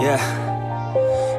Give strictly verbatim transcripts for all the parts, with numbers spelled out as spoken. Yeah,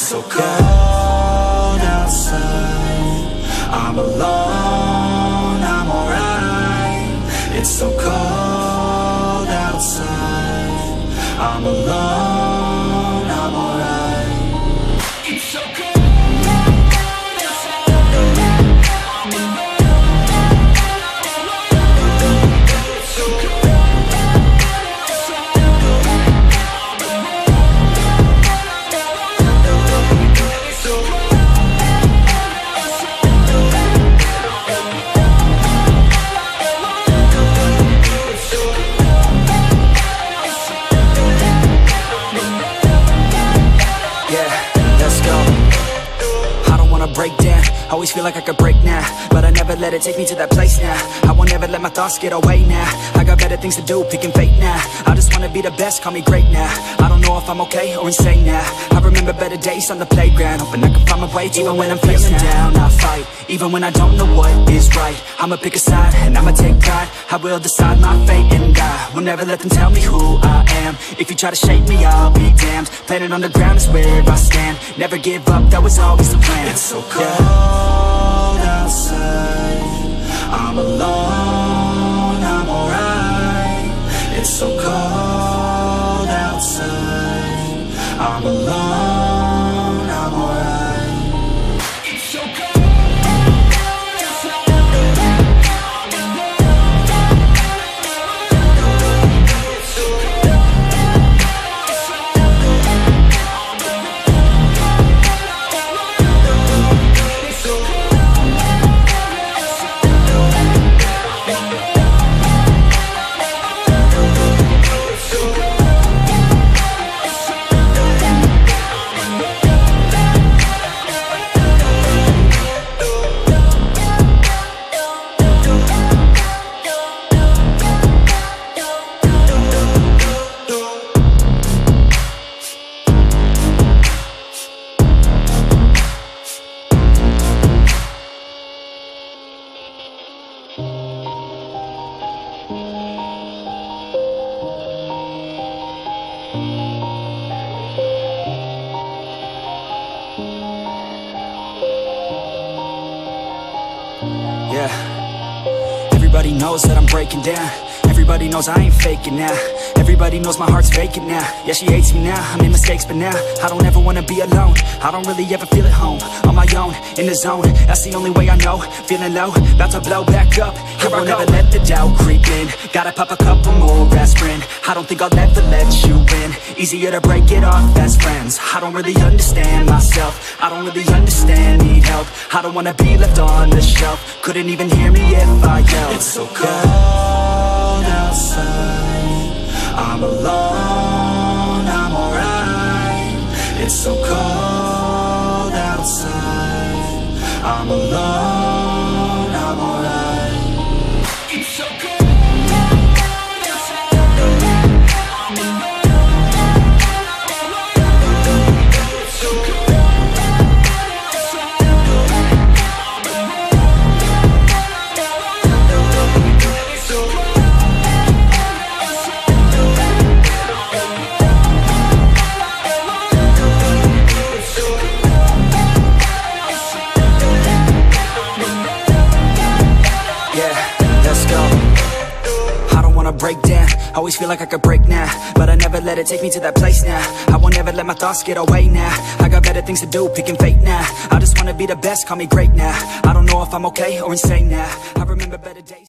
so cold outside, I'm alone, I'm alright. It's so cold outside, I'm alone, I'm alright. It's so cold. Always feel like I could break now, but I never let it take me to that place now. I won't ever let my thoughts get away now. I got better things to do, picking fate now. I just wanna be the best, call me great now. I don't know if I'm okay or insane now. I remember better days on the playground, hoping I can find my way even, even when I'm feeling down. I fight, even when I don't know what is right. I'ma pick a side, and I'ma take pride. I will decide my fate and die. Will never let them tell me who I am. If you try to shape me, I'll be damned. Planet on the ground is where I stand. Never give up, that was always the plan. It's so cold. Yeah. Outside, I'm alone, I'm alright. It's so cold outside, I'm alone. Everybody knows that I'm breaking down. Everybody knows I ain't faking now. Everybody knows my heart's vacant now. Yeah, she hates me now, I made mistakes but now I don't ever wanna be alone. I don't really ever feel at home. On my own, in the zone, that's the only way I know. Feeling low, about to blow back up. Here I won't ever let the doubt creep in. Gotta pop a couple more aspirin. I don't think I'll ever let you in. Easier to break it off best friends. I don't really understand myself. I don't really understand, need help. I don't wanna be left on the shelf. Couldn't even hear me if I yelled. It's so cold outside, I'm alone, I'm alright. It's so cold outside, I'm alone, I'm alright. It's so cold. Always feel like I could break now, but I never let it take me to that place now. I won't ever let my thoughts get away now. I got better things to do, picking fate now. I just wanna be the best, call me great now. I don't know if I'm okay or insane now. I remember better days.